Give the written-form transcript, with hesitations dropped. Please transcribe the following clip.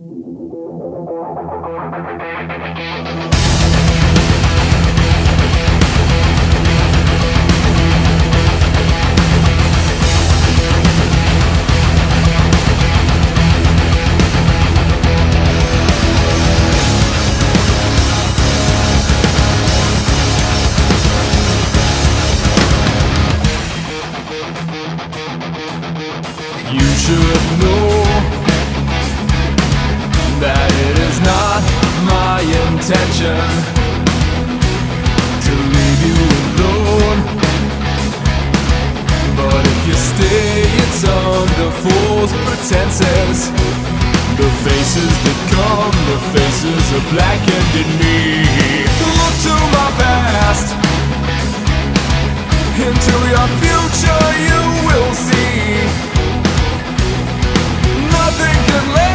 You should know that it is not my intention to leave you alone, but if you stay, it's under false pretenses. The faces that come, the faces are blackened in me. Look to my past, into your future you will see. Nothing can last.